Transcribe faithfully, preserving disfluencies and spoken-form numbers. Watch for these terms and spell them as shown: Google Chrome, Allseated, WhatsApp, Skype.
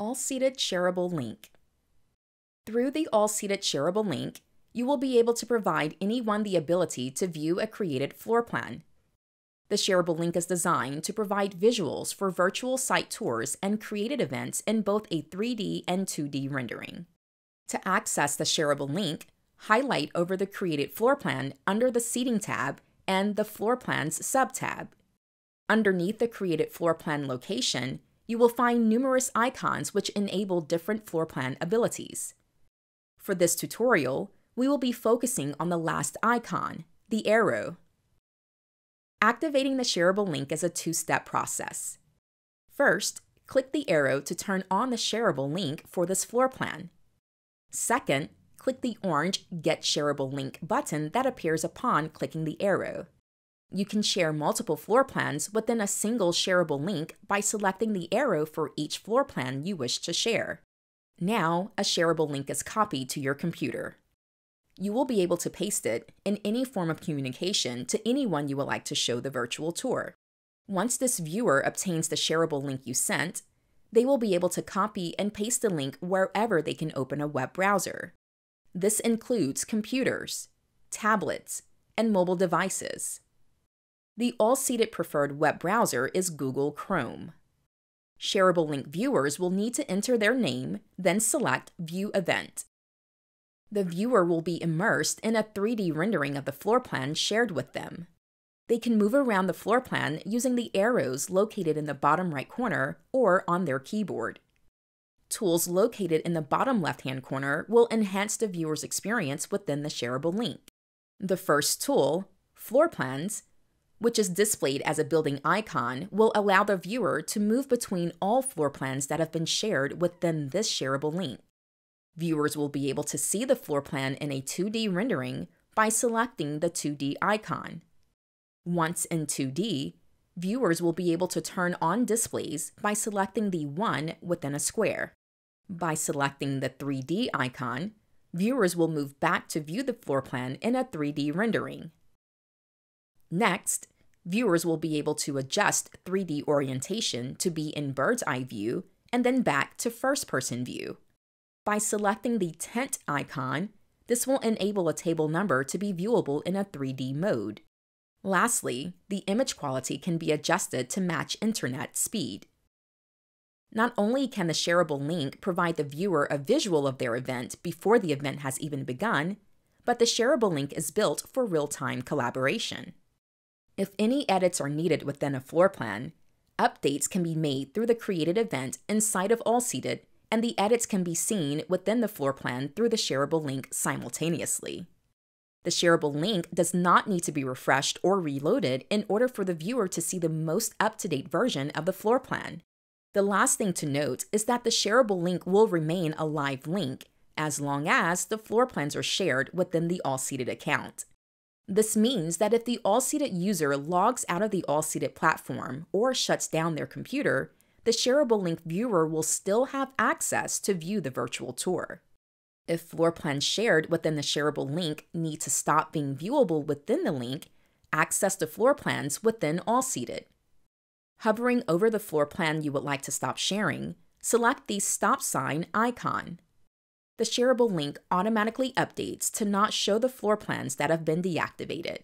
Allseated shareable link. Through the Allseated shareable link, you will be able to provide anyone the ability to view a created floor plan. The shareable link is designed to provide visuals for virtual site tours and created events in both a three D and two D rendering. To access the shareable link, highlight over the created floor plan under the Seating tab and the Floor Plans sub-tab. Underneath the created floor plan location, you will find numerous icons which enable different floor plan abilities. For this tutorial, we will be focusing on the last icon, the arrow. Activating the shareable link is a two-step process. First, click the arrow to turn on the shareable link for this floor plan. Second, click the orange Get Shareable Link button that appears upon clicking the arrow. You can share multiple floor plans within a single shareable link by selecting the arrow for each floor plan you wish to share. Now, a shareable link is copied to your computer. You will be able to paste it in any form of communication to anyone you would like to show the virtual tour. Once this viewer obtains the shareable link you sent, they will be able to copy and paste the link wherever they can open a web browser. This includes computers, tablets, and mobile devices. The Allseated preferred web browser is Google Chrome. Shareable link viewers will need to enter their name, then select View Event. The viewer will be immersed in a three D rendering of the floor plan shared with them. They can move around the floor plan using the arrows located in the bottom right corner or on their keyboard. Tools located in the bottom left-hand corner will enhance the viewer's experience within the shareable link. The first tool, Floor Plans, which is displayed as a building icon, will allow the viewer to move between all floor plans that have been shared within this shareable link. Viewers will be able to see the floor plan in a two D rendering by selecting the two D icon. Once in two D, viewers will be able to turn on displays by selecting the one within a square. By selecting the three D icon, viewers will move back to view the floor plan in a three D rendering. Next, viewers will be able to adjust three D orientation to be in bird's eye view and then back to first-person view. By selecting the tent icon, this will enable a table number to be viewable in a three D mode. Lastly, the image quality can be adjusted to match internet speed. Not only can the shareable link provide the viewer a visual of their event before the event has even begun, but the shareable link is built for real-time collaboration. If any edits are needed within a floor plan, updates can be made through the created event inside of Allseated, and the edits can be seen within the floor plan through the shareable link simultaneously. The shareable link does not need to be refreshed or reloaded in order for the viewer to see the most up-to-date version of the floor plan. The last thing to note is that the shareable link will remain a live link as long as the floor plans are shared within the Allseated account. This means that if the Allseated user logs out of the Allseated platform or shuts down their computer, the shareable link viewer will still have access to view the virtual tour. If floor plans shared within the shareable link need to stop being viewable within the link, access the floor plans within Allseated. Hovering over the floor plan you would like to stop sharing, select the stop sign icon. The shareable link automatically updates to not show the floor plans that have been deactivated.